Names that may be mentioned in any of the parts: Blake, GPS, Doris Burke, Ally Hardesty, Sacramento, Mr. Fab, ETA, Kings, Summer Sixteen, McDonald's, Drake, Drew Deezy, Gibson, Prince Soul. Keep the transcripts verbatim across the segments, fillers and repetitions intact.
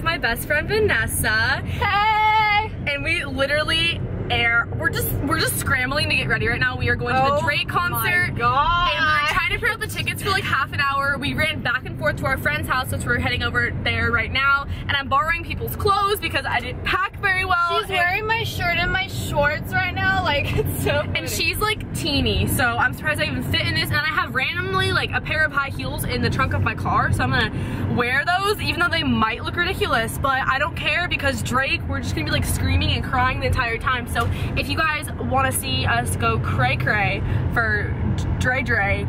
with my best friend Vanessa. Hey! And we literally air, we're just we're just scrambling to get ready right now. We are going oh to the Drake concert. My God. And we were trying to figure out the tickets for like half an hour. We ran back and forth to our friend's house, which we're heading over there right now. And I'm borrowing people's clothes because I didn't pack very well. She's wearing my shirt and my shorts right now, like it's so funny. And she's like teeny, so I'm surprised I even fit in this. And I have randomly like a pair of high heels in the trunk of my car, so I'm gonna wear those, even though they might look ridiculous, but I don't care because Drake, we're just gonna be like screaming and crying the entire time. So if you guys want to see us go cray cray for Dre Dre,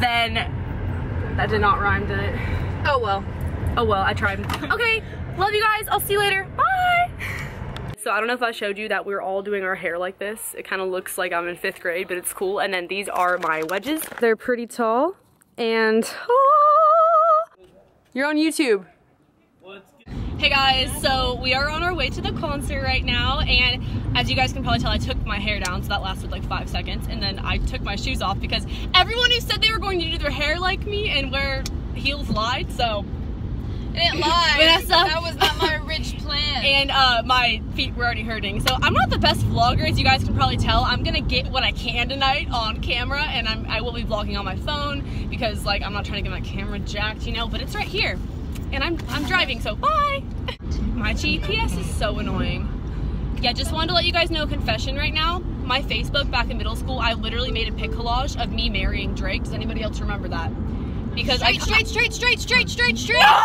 then that did not rhyme, did it? Oh well. Oh well, I tried. Okay, love you guys. I'll see you later. Bye. So I don't know if I showed you that we we're all doing our hair like this. It kind of looks like I'm in fifth grade, but it's cool. And then these are my wedges. They're pretty tall. And oh, you're on YouTube. What's Hey guys, so we are on our way to the concert right now, and as you guys can probably tell, I took my hair down, so that lasted like five seconds, and then I took my shoes off because everyone who said they were going to do their hair like me and wear heels lied, so... It lied. Vanessa. That was not my rich plan. And uh, my feet were already hurting. So I'm not the best vlogger, as you guys can probably tell. I'm gonna get what I can tonight on camera, and I'm, I will be vlogging on my phone because like I'm not trying to get my camera jacked, you know, but it's right here. And I'm, I'm driving, so bye! My G P S is so annoying. Yeah, just wanted to let you guys know, confession right now, my Facebook back in middle school, I literally made a pic collage of me marrying Drake. Does anybody else remember that? Because straight, I- Straight, straight, straight, straight, straight, straight! No!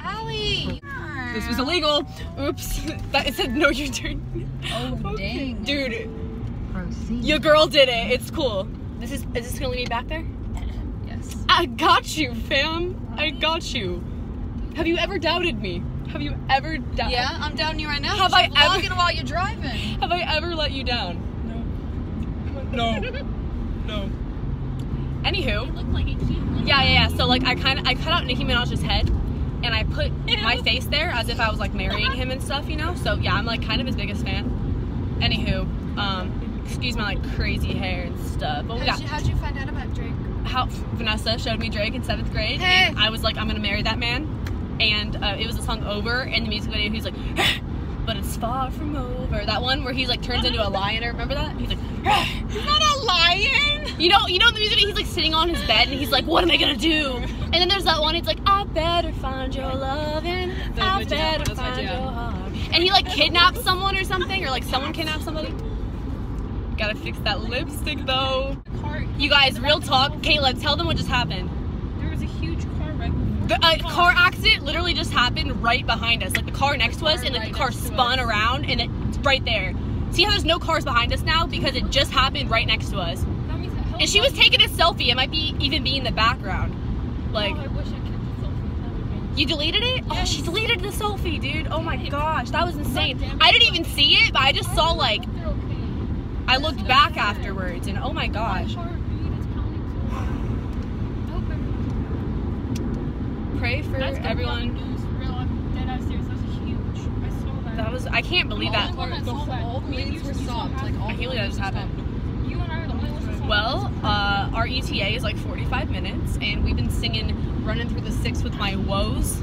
Allie! This was illegal. Oops. That, it said no you turn. Oh, okay. Dang. Dude. Proceed. Your girl did it. It's cool. This is- is this gonna lead me back there? Yes. I got you, fam. Right. I got you. Have you ever doubted me? Have you ever doubted? Yeah, I'm doubting you right now. Have I ever? While you're driving. Have I ever let you down? No. No. No. Anywho. You look like a cute little yeah, yeah, yeah. So like, I kind of, I cut out Nicki Minaj's head, and I put my face there as if I was like marrying him and stuff, you know. So yeah, I'm like kind of his biggest fan. Anywho, um, excuse my like crazy hair and stuff. But we got. How'd you find out about Drake? How Vanessa showed me Drake in seventh grade, hey. And I was like, I'm gonna marry that man. And uh, it was a song Over, and the music video he's like, but it's far from over. That one where he like turns into a lion, or remember that? He's like, he's not a lion. You know, you know the music video, he's like sitting on his bed and he's like, what am I gonna do? And then there's that one, it's like, I better find your love and I better find your heart. And he like kidnaps someone or something, or like someone kidnaps somebody. Gotta fix that lipstick though. You guys, real talk. Kayla, tell them what just happened. There was a huge car wreck. The uh, car accident literally just happened right behind us. Like the car next to us, and like the car spun around, and it's right there. See how there's no cars behind us now because it just happened right next to us. And she was taking a selfie. It might be even be in the background. Like, I wish I kept the selfie. You deleted it? Oh, she deleted the selfie, dude. Oh my gosh, that was insane. I didn't even see it, but I just saw like. I looked back afterwards, and oh my gosh. Pray for That's everyone. That was, I can't believe that. The whole meetings were stopped. Like, all I can't believe that just happened. You and I are the only ones. Well, uh, our E T A is like forty-five minutes, and we've been singing Running Through the Six with My Woes.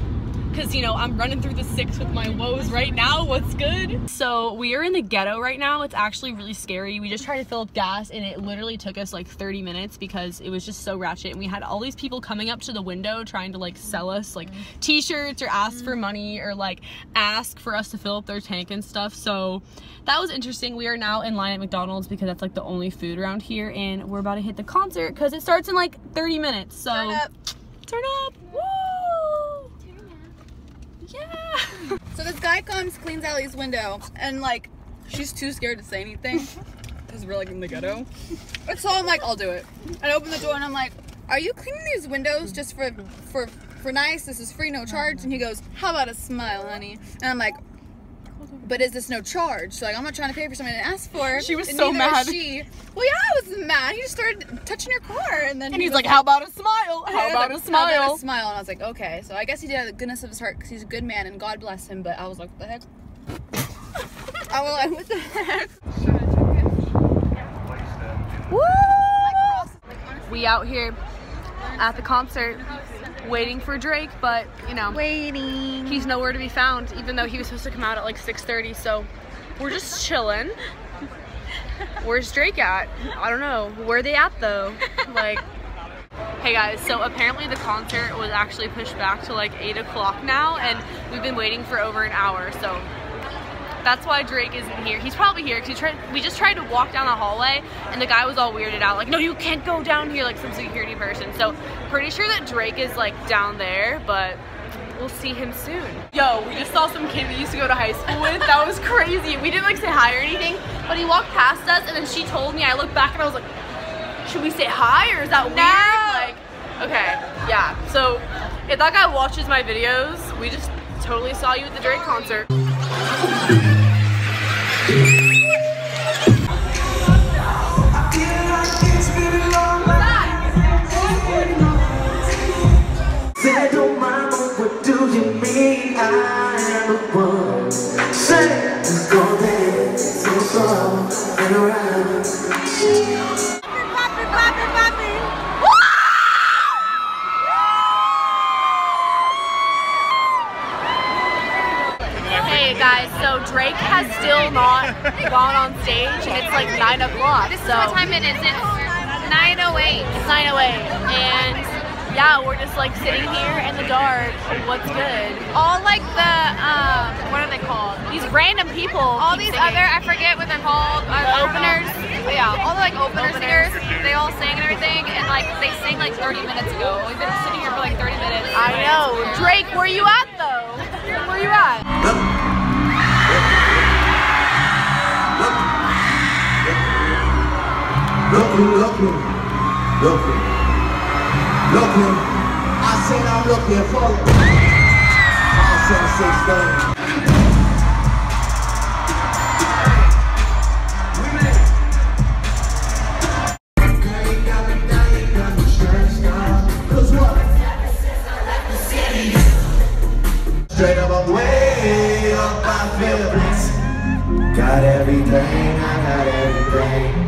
Cause you know, I'm running through the six with my woes right now, what's good? So we are in the ghetto right now, it's actually really scary. We just tried to fill up gas and it literally took us like thirty minutes because it was just so ratchet, and we had all these people coming up to the window trying to like sell us like t-shirts or ask for money or like ask for us to fill up their tank and stuff. So that was interesting. We are now in line at McDonald's because that's like the only food around here, and we're about to hit the concert cause it starts in like thirty minutes. So turn up, turn up. Woo! Yeah! So this guy comes, cleans Allie's window, and like, she's too scared to say anything because we're like in the ghetto. So I'm like, I'll do it. I open the door and I'm like, are you cleaning these windows just for, for, for nice? This is free, no charge. And he goes, how about a smile, honey? And I'm like, but is this no charge? So like, I'm not trying to pay for something to ask for. She was and so mad. She. Well, yeah, I was mad. He just started touching her car, and then and he he's like, like, "How about a smile? How about like, a smile? How about a smile?" And I was like, "Okay." So I guess he did out of the goodness of his heart because he's a good man, and God bless him. But I was like, "What the heck?" I was like, "What the heck?" Woo! We out here at the concert. waiting for Drake, but you know, waiting. He's nowhere to be found, even though he was supposed to come out at like six thirty. So we're just chilling. Where's Drake at? I don't know. Where are they at though? Like. Hey guys, so apparently the concert was actually pushed back to like eight o'clock now, and we've been waiting for over an hour, so that's why Drake isn't here. He's probably here because he tried, we just tried to walk down the hallway, and the guy was all weirded out, like, no, you can't go down here, like some security person. So pretty sure that Drake is like down there, but we'll see him soon. Yo, we just saw some kid we used to go to high school with. That was crazy. We didn't like say hi or anything, but he walked past us, and then she told me, I looked back and I was like, should we say hi or is that weird? Like, okay, yeah. So if that guy watches my videos, we just totally saw you at the Drake concert. Guys, so Drake has still not gone on stage, and it's like nine o'clock. This is so. What time it is, it's nine oh eight. It's nine oh eight, and yeah, we're just like sitting here in the dark, what's good? All like the, um, what are they called? These random people. All these singing. Other, I forget what they're called, uh, openers. But yeah, all the like opener singers, they all sang and everything, and like they sang like thirty minutes ago. We've been sitting here for like thirty minutes. I know. Drake, where you at though? Where you at? Look him, look him, look him, look him. I said I'm looking for all seven six things. Straight up, I'm way up my feelings. Got everything, I got everything.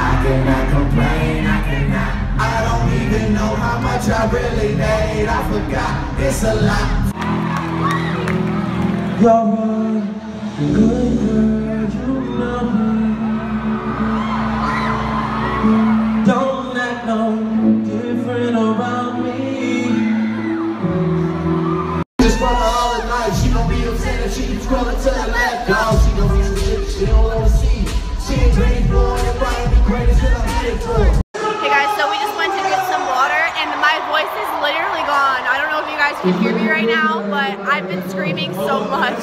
I cannot complain, I cannot. I don't even know how much I really made. I forgot, it's a lot. You're a good girl, you know me. Don't act no different around me. Just for all the night, she gon' be upset if she keeps scrolling to the left. No, she don't even shit, she don't wanna see. She ain't ready for it. Hey guys, so we just went to get some water, and my voice is literally gone. I don't know if you guys can hear me right now, but I've been screaming so much.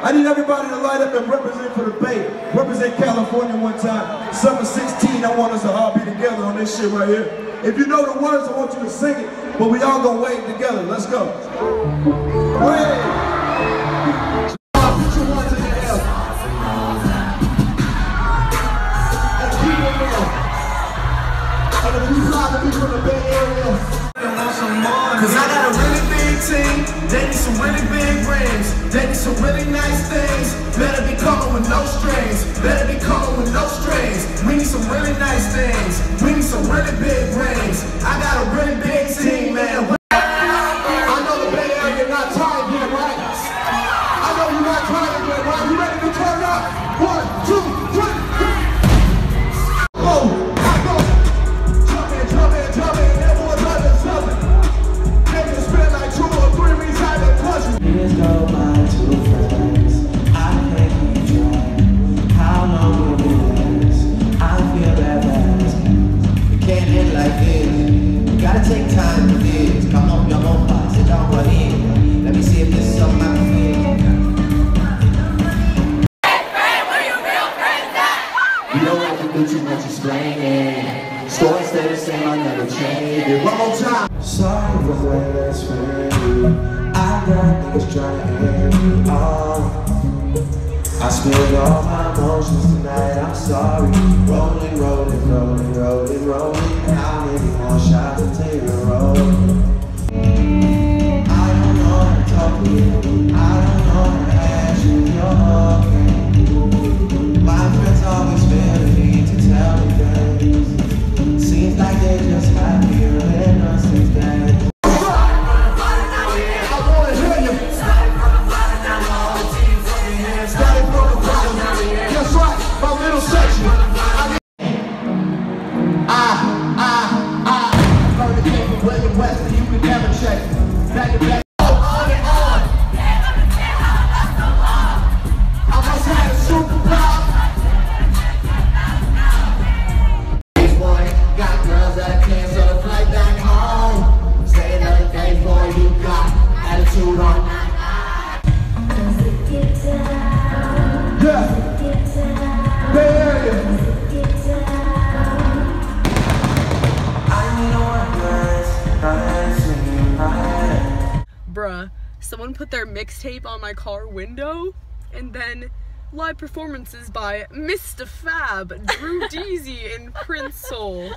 I need everybody to light up and represent for the Bay. Represent California one time. Summer sixteen, I want us to all be together on this shit right here. If you know the words, I want you to sing it, but we all gonna wave together. Let's go. Wave! Put your ones in the air. And keep it real. And if you fly to be from the Bay Area, I want some more. Cause I got a really big team, dating some really big rings, dating some really nice things. Better be coming with no strings. Better be coming with no strings. We need some really nice things. We need some really big rings. I got a really big. Sorry for the last friend. I got niggas trying to end me off. I spilled all my emotions tonight, I'm sorry. Rolling, rolling, rolling, rolling, rolling. How many more shots to take a roll? I don't know how to talk to you. I don't know how to ask you. bruh, someone put their mixtape on my car window, and then live performances by Mister Fab, Drew Deezy, and Prince Soul.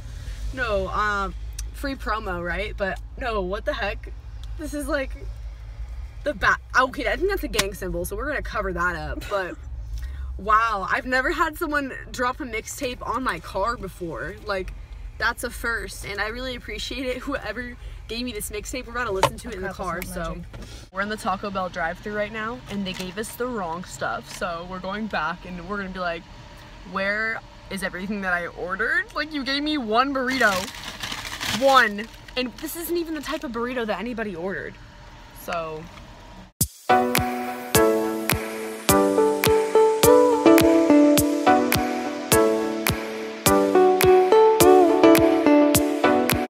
No, um, free promo, right? But no, what the heck? This is like the bat. Okay, I think that's a gang symbol, so we're gonna cover that up. But wow, I've never had someone drop a mixtape on my car before. Like, that's a first, and I really appreciate it. Whoever gave me this mixtape, we're about to listen to it in the car. So we're in the Taco Bell drive-thru right now, and they gave us the wrong stuff, so we're going back and we're gonna be like, where is everything that I ordered? Like, you gave me one burrito, one, and this isn't even the type of burrito that anybody ordered. So